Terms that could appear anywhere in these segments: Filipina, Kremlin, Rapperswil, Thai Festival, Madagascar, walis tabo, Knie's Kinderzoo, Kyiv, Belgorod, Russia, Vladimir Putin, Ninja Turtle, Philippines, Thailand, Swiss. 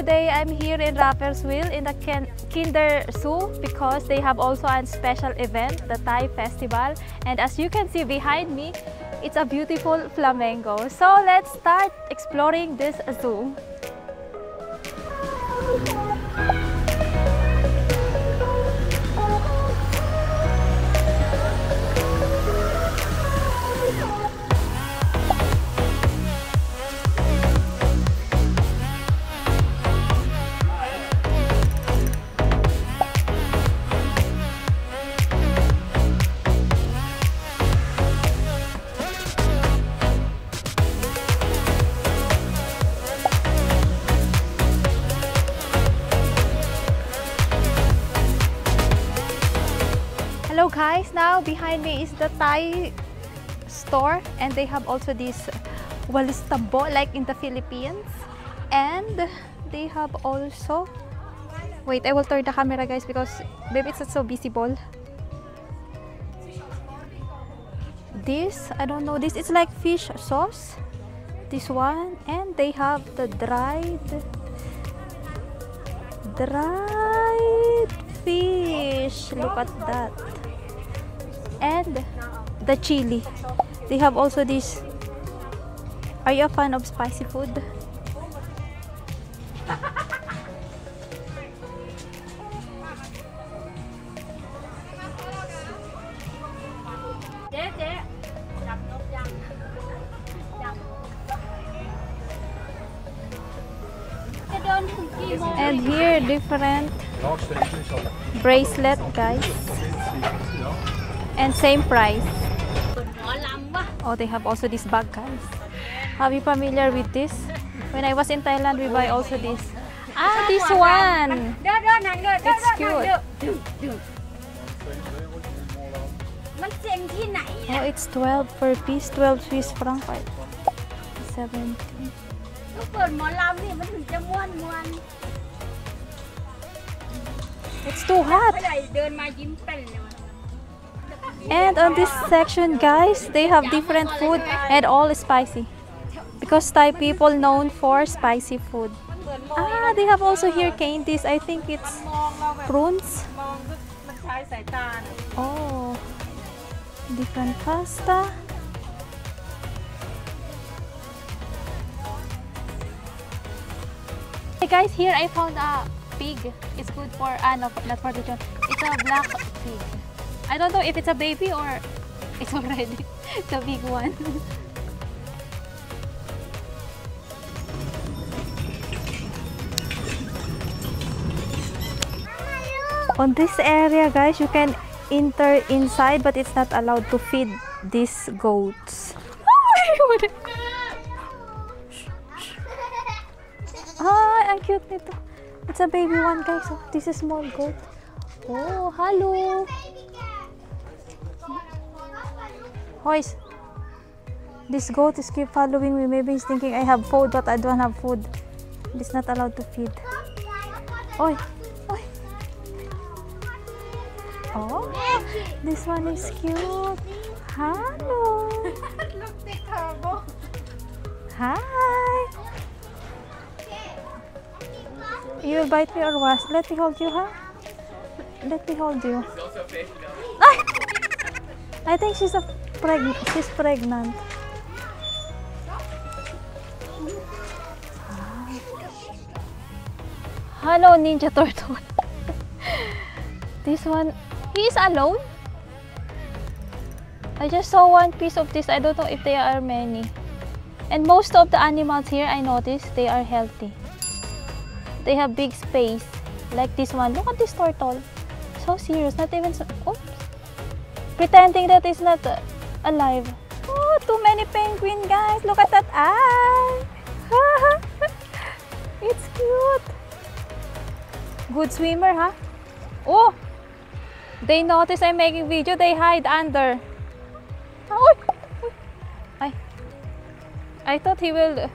today I'm here in Rapperswil in the Kinder Zoo because they have also a special event, the Thai Festival. And as you can see behind me, it's a beautiful flamingo. So let's start exploring this zoo. Hello guys, now behind me is the Thai store and they have also this walis tabo like in the Philippines, and they have also, wait, I will turn the camera guys because maybe it's not so visible. This, I don't know, this is like fish sauce, this one, and they have the dried fish, look at that. And the chili. They have also this. Are you a fan of spicy food? And here different bracelet guys. And same price. Oh, they have also this bag guys. Are you familiar with this? When I was in Thailand, we buy also this. Ah, this one! It's cute. Oh, it's 12 per piece, 12 Swiss francs. 17. It's too hot! And on this section guys, they have different food and all spicy because Thai people known for spicy food. Ah, they have also here candies. I think it's prunes. Oh, different pasta. Hey guys, here I found a pig. It's good for, no, not for the child. It's a black pig. I don't know if it's a baby or it's already the big one. On this area guys, you can enter inside but it's not allowed to feed these goats. Oh, ang cute nito. It's a baby one guys. Oh, this is small goat. Oh, hello. Hoys, this goat is keep following me. Maybe he's thinking I have food, but I don't have food. It's not allowed to feed. Oi, oi. Oh, this one is cute. Hello. Hi. You will bite me or what? Let me hold you, huh? Let me hold you. I think she's a pregnant. She's pregnant. Hello, Ninja Turtle. This one, he is alone. I just saw one piece of this. I don't know if there are many. And most of the animals here, I noticed they are healthy. They have big space, like this one. Look at this turtle. So serious, not even so. Oops. Pretending that it's not alive. Oh, too many penguin guys. Look at that eye. It's cute. Good swimmer, huh? Oh, they notice I'm making video. They hide under. Oh, I thought he will.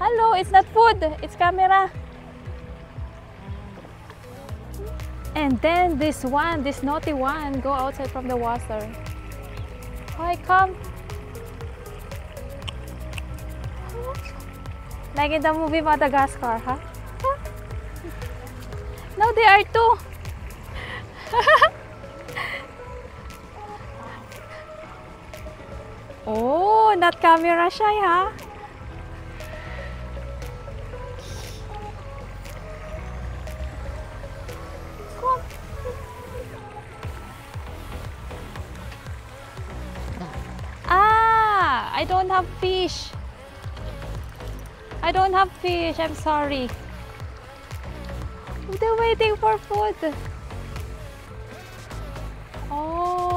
Hello, it's not food. It's camera. And then this one, this naughty one, go outside from the water. Hi, come. Like in the movie Madagascar, huh? No, there are two. Oh, not camera shy, huh? I don't have fish. I don't have fish. I'm sorry. They're waiting for food. Oh.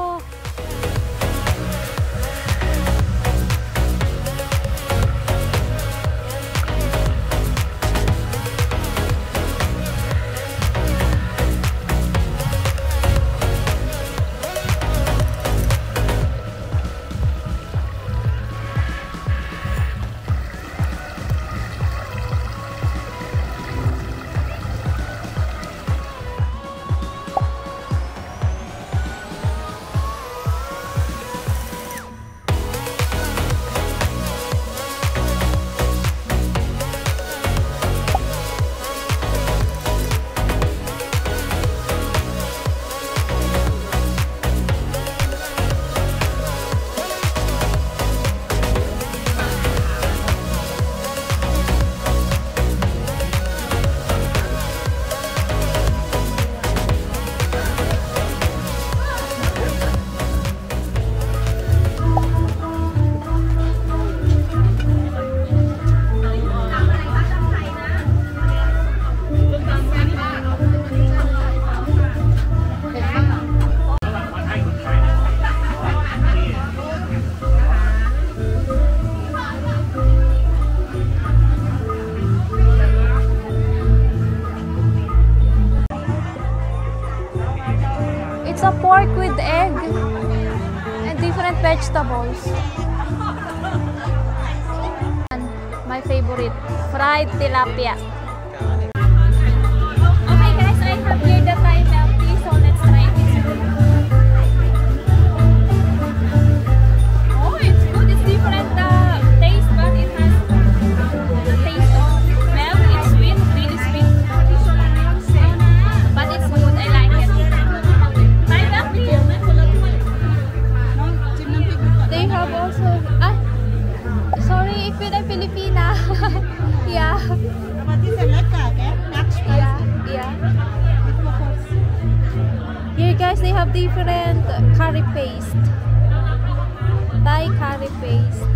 It's a pork with egg and different vegetables. And my favorite, fried tilapia. Okay guys, I have here the Thai milk, so let's try this. Oh, it's good. It's different taste, but it has the taste of milk. It's sweet, really sweet. But it's good. I like it. They have also sorry if you're a Filipina. Yeah. Yeah. Yeah. Here guys, they have different curry paste. Thai curry paste.